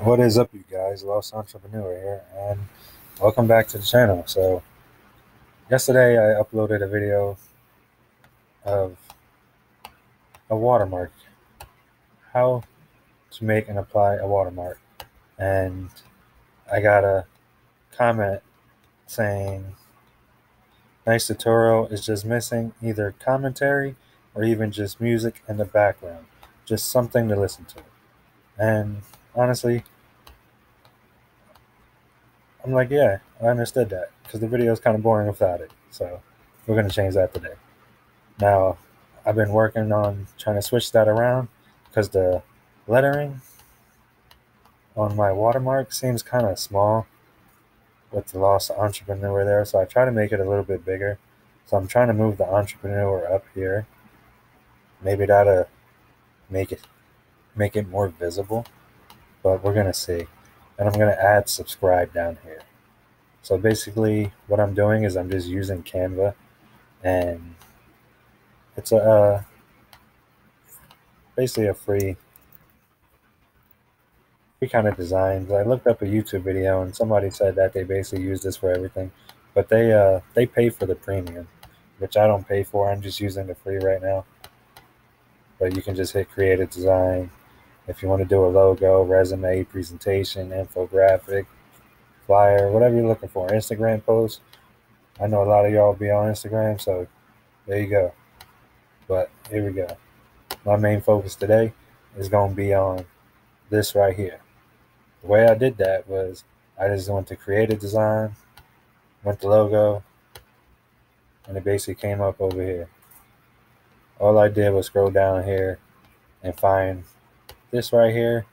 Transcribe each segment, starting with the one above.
What is up, you guys? Lost Entrepreneur here, and welcome back to the channel. So yesterday I uploaded a video of a watermark, how to make and apply a watermark, and I got a comment saying, nice tutorial, is just missing either commentary or even just music in the background, just something to listen to. And honestly, I'm like, yeah, I understood that, because the video is kind of boring without it. So we're going to change that today. Now, I've been working on trying to switch that around, because the lettering on my watermark seems kind of small with the Lost Entrepreneur there. So I try to make it a little bit bigger. So I'm trying to move the entrepreneur up here. Maybe that'll make it more visible, but we're going to see. And I'm going to add subscribe down here. So basically what I'm doing is I'm just using Canva, and it's a basically a free kind of design. I looked up a YouTube video and somebody said that they basically use this for everything, but they pay for the premium, which I don't pay for. I'm just using the free right now. But you can just hit create a design if you want to do a logo, resume, presentation, infographic, flyer, whatever you're looking for. Instagram post. I know a lot of y'all be on Instagram, so there you go. But here we go. My main focus today is going to be on this right here. The way I did that was I just went to create a design, went to logo, and it basically came up over here. All I did was scroll down here and find this right here,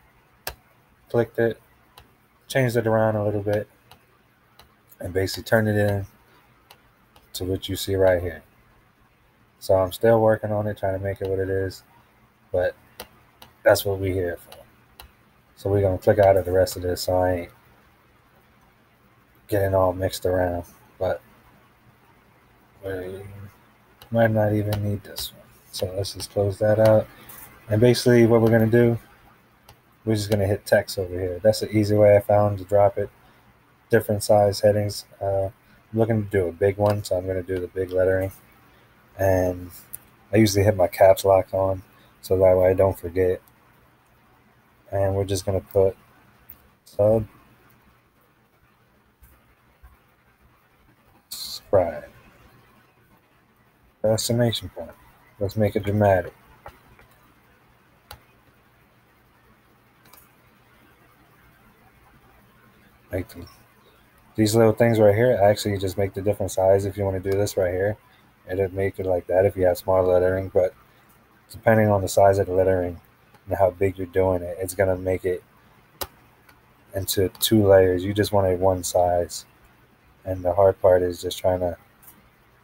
clicked it, changed it around a little bit, and basically turned it in to what you see right here. So I'm still working on it, trying to make it what it is, but that's what we're here for. So we're going to click out of the rest of this so I ain't getting all mixed around, but we might not even need this one. So let's just close that out. And basically what we're going to do, we're just going to hit text over here. That's the easy way I found to drop it. Different size headings. I'm looking to do a big one, so I'm going to do the big lettering. And I usually hit my caps lock on, so that way I don't forget. And we're just going to put subscribe. Destination point. Let's make it dramatic. Like these little things right here, actually just make the different size. If you want to do this right here, it'll make it like that if you have small lettering, but depending on the size of the lettering and how big you're doing it, it's going to make it into two layers. You just want a one size, and the hard part is just trying to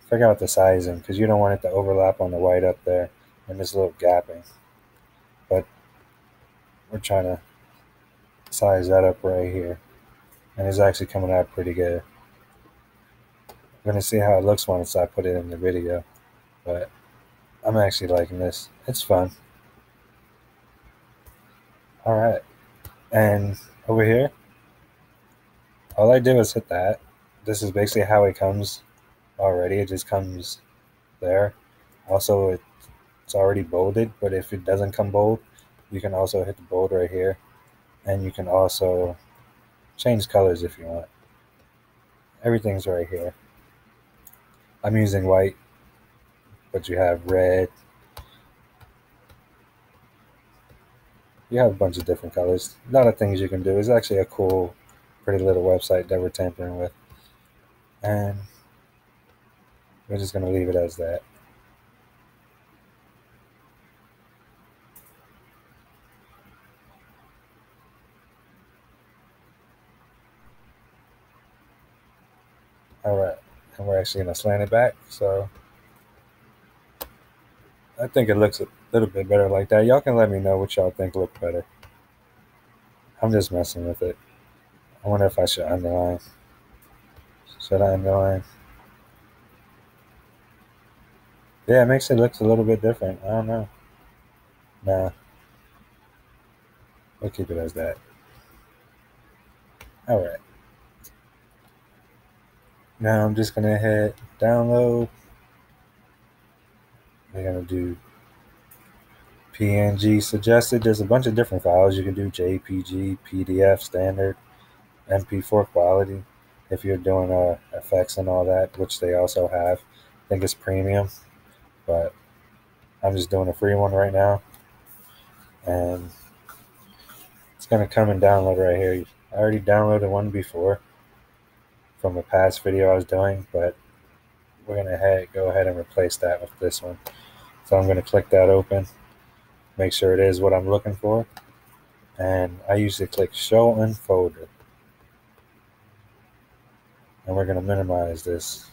figure out the sizing, because you don't want it to overlap on the white up there and this little gapping. But we're trying to size that up right here. And it's actually coming out pretty good. I'm going to see how it looks once I put it in the video. But I'm actually liking this. It's fun. Alright. And over here, all I did was hit that. This is basically how it comes already. It just comes there. Also, it's already bolded. But if it doesn't come bold, you can also hit the bold right here. And you can also change colors if you want. Everything's right here. I'm using white, but you have red. You have a bunch of different colors. A lot of things you can do. It's actually a cool, pretty little website that we're tampering with. And we're just going to leave it as that. Alright, and we're actually going to slant it back, so I think it looks a little bit better like that. Y'all can let me know what y'all think look better. I'm just messing with it. I wonder if I should underline. Should I underline? Yeah, it makes it look a little bit different. I don't know. Nah. We'll keep it as that. All right. Now I'm just going to hit download. We're going to do PNG suggested. There's a bunch of different files. You can do JPG, PDF, standard, MP4 quality if you're doing effects and all that, which they also have. I think it's premium, but I'm just doing a free one right now. And it's going to come and download right here. I already downloaded one before from a past video I was doing, but we're going to go ahead and replace that with this one. So I'm going to click that open, make sure it is what I'm looking for. And I usually click show in folder. And we're going to minimize this.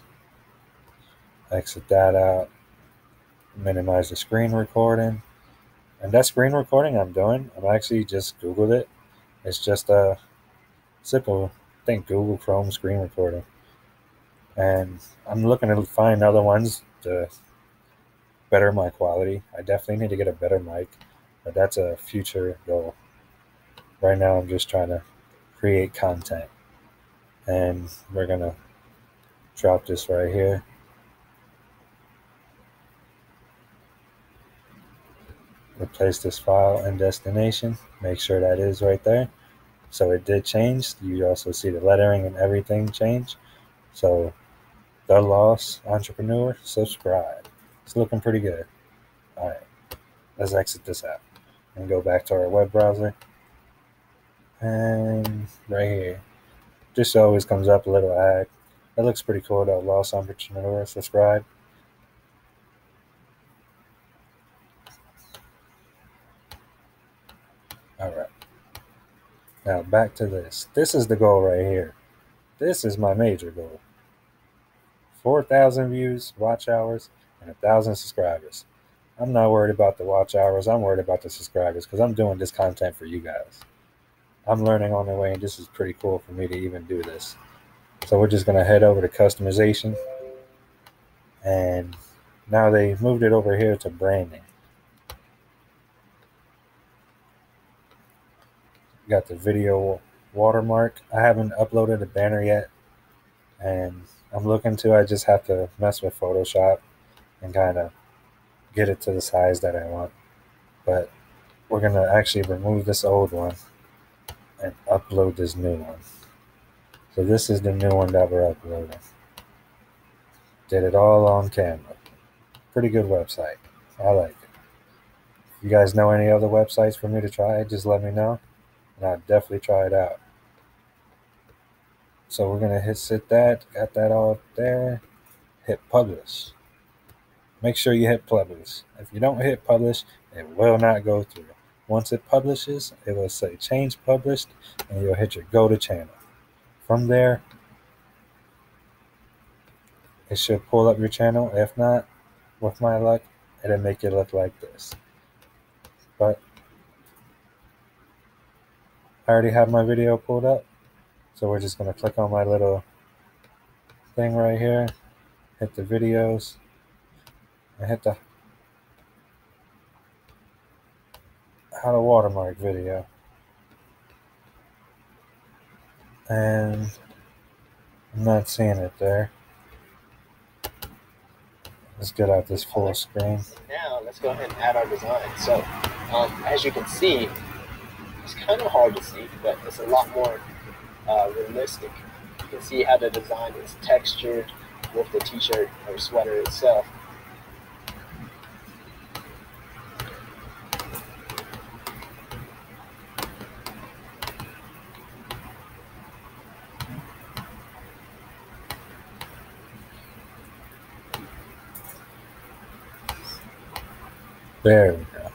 Exit that out. Minimize the screen recording. And that screen recording I'm doing, I've actually just Googled it. It's just a simple, I think, Google Chrome screen recording. And I'm looking to find other ones to better my quality. I definitely need to get a better mic, but that's a future goal. Right now, I'm just trying to create content. And we're going to drop this right here. Replace this file and destination. Make sure that is right there. So it did change. You also see the lettering and everything change. So The Lost Entrepreneur, subscribe. It's looking pretty good. All right, let's exit this out and go back to our web browser. And right here, just always comes up a little ad. That looks pretty cool, The Lost Entrepreneur, subscribe. All right. Now back to this. This is the goal right here. This is my major goal. 4,000 views, watch hours, and 1,000 subscribers. I'm not worried about the watch hours. I'm worried about the subscribers because I'm doing this content for you guys. I'm learning on the way, and this is pretty cool for me to even do this. So we're just going to head over to customization. And now they moved it over here to branding. Got the video watermark. I haven't uploaded a banner yet, and I'm looking to. I just have to mess with Photoshop and kind of get it to the size that I want. But we're going to actually remove this old one and upload this new one. So this is the new one that we're uploading. Did it all on Canva. Pretty good website. I like it. If you guys know any other websites for me to try, just let me know. And I'll definitely try it out. So we're going to hit sit that. Got that all up there. Hit publish. Make sure you hit publish. If you don't hit publish, it will not go through. Once it publishes, it will say change published. And you'll hit your go to channel. From there, it should pull up your channel. If not, with my luck, it'll make it look like this. But I already have my video pulled up, so we're just going to click on my little thing right here, hit the videos, and hit the how to watermark video. And I'm not seeing it there. Let's get out this full screen. Now let's go ahead and add our design. So as you can see, it's kind of hard to see, but it's a lot more realistic. You can see how the design is textured with the t-shirt or sweater itself. There we go.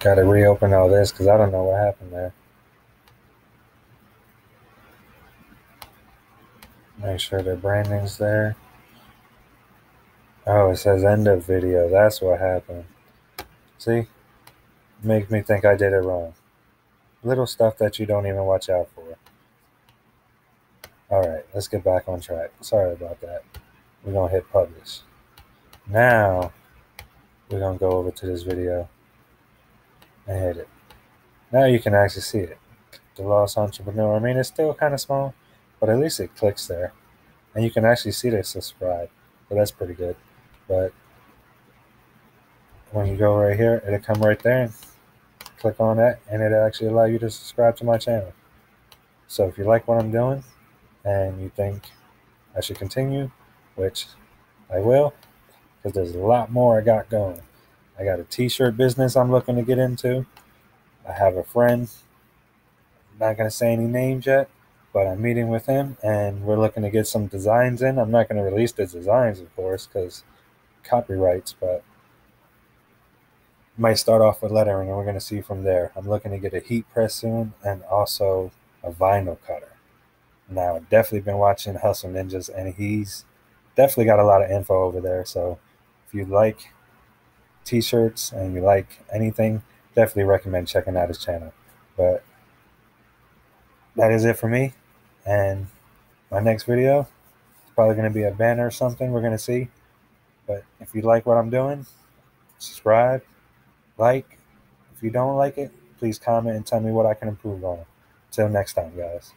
Got to reopen all this because I don't know what happened there. Make sure the branding's there. Oh, it says end of video. That's what happened. See? Make me think I did it wrong. Little stuff that you don't even watch out for. All right, let's get back on track. Sorry about that. We're going to hit publish. Now, we're going to go over to this video and hit it. Now you can actually see it. The Lost Entrepreneur. I mean, it's still kind of small, but at least it clicks there. And you can actually see they subscribe. So that's pretty good. But when you go right here, it'll come right there and click on that, and it'll actually allow you to subscribe to my channel. So if you like what I'm doing and you think I should continue, which I will, because there's a lot more I got going. I got a t-shirt business I'm looking to get into. I have a friend, I'm not going to say any names yet, but I'm meeting with him and we're looking to get some designs in. I'm not going to release the designs, of course, because copyrights, but might start off with lettering and we're going to see from there. I'm looking to get a heat press soon and also a vinyl cutter. Now, I've definitely been watching Hustle Ninjas and he's definitely got a lot of info over there. So if you like t-shirts and you like anything, definitely recommend checking out his channel. But that is it for me. And my next video is probably going to be a banner or something. We're going to see. But if you like what I'm doing, subscribe, like. If you don't like it, please comment and tell me what I can improve on. Till next time, guys.